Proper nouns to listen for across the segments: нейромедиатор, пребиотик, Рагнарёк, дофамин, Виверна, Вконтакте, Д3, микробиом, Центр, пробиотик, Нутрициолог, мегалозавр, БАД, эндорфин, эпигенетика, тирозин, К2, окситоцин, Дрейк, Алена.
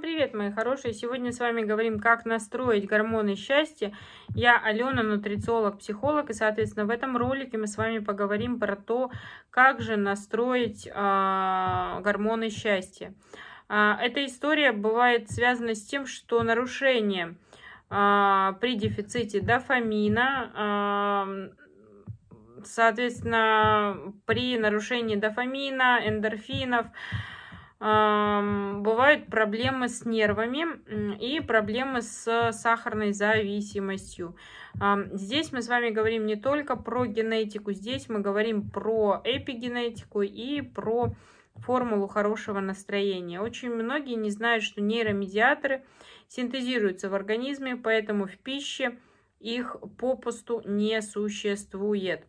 Привет, мои хорошие! Сегодня с вами говорим, как настроить гормоны счастья. Я Алена, нутрициолог, психолог, и, соответственно, в этом ролике мы с вами поговорим про то, как же настроить гормоны счастья. Эта история бывает связана с тем, что нарушение при дефиците дофамина, соответственно, при нарушении дофамина, эндорфинов, бывают проблемы с нервами и проблемы с сахарной зависимостью. Здесь мы с вами говорим не только про генетику, здесь мы говорим про эпигенетику и про формулу хорошего настроения. Очень многие не знают, что нейромедиаторы синтезируются в организме, поэтому в пище их попусту не существует.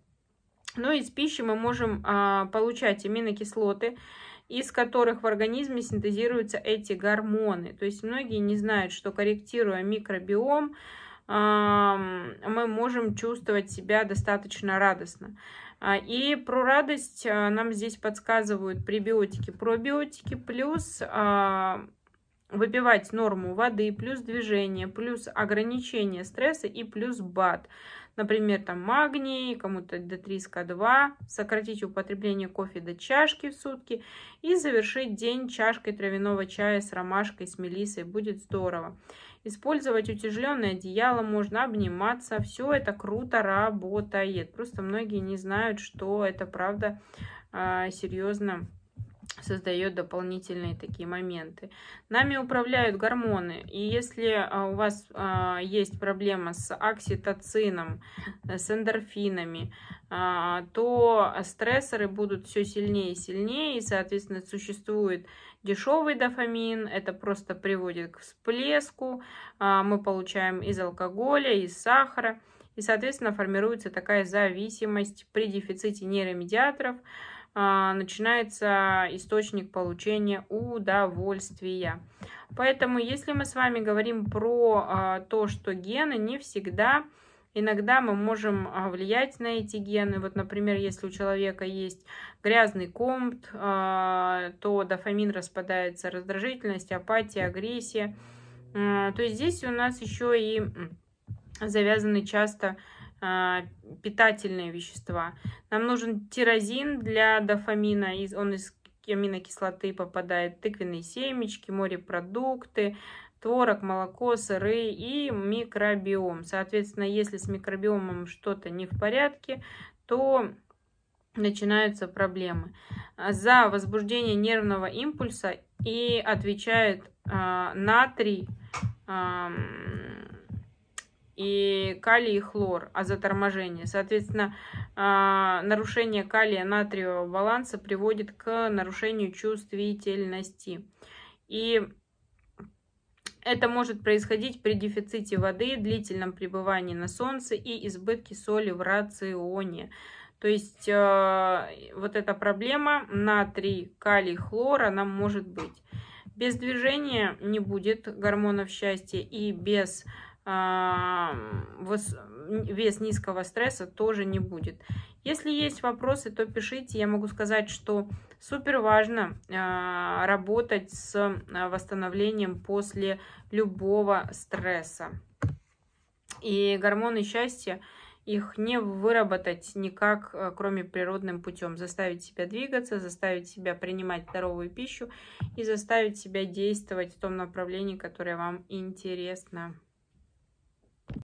Но из пищи мы можем получать аминокислоты, из которых в организме синтезируются эти гормоны. То есть многие не знают, что, корректируя микробиом, мы можем чувствовать себя достаточно радостно. И про радость нам здесь подсказывают пребиотики, пробиотики, плюс выпивать норму воды, плюс движение, плюс ограничение стресса и плюс БАД. Например, там магний, кому-то Д3 с К2, сократить употребление кофе до чашки в сутки и завершить день чашкой травяного чая с ромашкой, с мелиссой. Будет здорово. Использовать утяжеленное одеяло, можно обниматься. Все это круто работает. Просто многие не знают, что это правда серьезно создает дополнительные такие моменты. Нами управляют гормоны. И если у вас есть проблема с окситоцином, с эндорфинами, то стрессоры будут все сильнее и сильнее. И, соответственно, существует дешевый дофамин. Это просто приводит к всплеску. Мы получаем из алкоголя, из сахара. И, соответственно, формируется такая зависимость при дефиците нейромедиаторов. Начинается источник получения удовольствия. Поэтому, если мы с вами говорим про то, что гены не всегда, иногда мы можем влиять на эти гены. Вот, например, если у человека есть грязный комп, то дофамин распадается, раздражительность, апатия, агрессия. То есть здесь у нас еще и завязаны часто питательные вещества. Нам нужен тирозин для дофамина, он из аминокислоты попадает, тыквенные семечки, морепродукты, творог, молоко, сыры и микробиом. Соответственно, если с микробиомом что-то не в порядке, то начинаются проблемы. За возбуждение нервного импульса и отвечает натрий, и калий и хлор, а за торможение. Соответственно, нарушение калия-натриевого баланса приводит к нарушению чувствительности. И это может происходить при дефиците воды, длительном пребывании на солнце и избытке соли в рационе. То есть вот эта проблема натрий, калий, хлор, она может быть. Без движения не будет гормонов счастья, и без вес низкого стресса тоже не будет. Если есть вопросы, то пишите. Я могу сказать, что супер важно работать с восстановлением после любого стресса. И гормоны счастья, их не выработать никак, кроме природным путем. Заставить себя двигаться, заставить себя принимать здоровую пищу и заставить себя действовать в том направлении, которое вам интересно.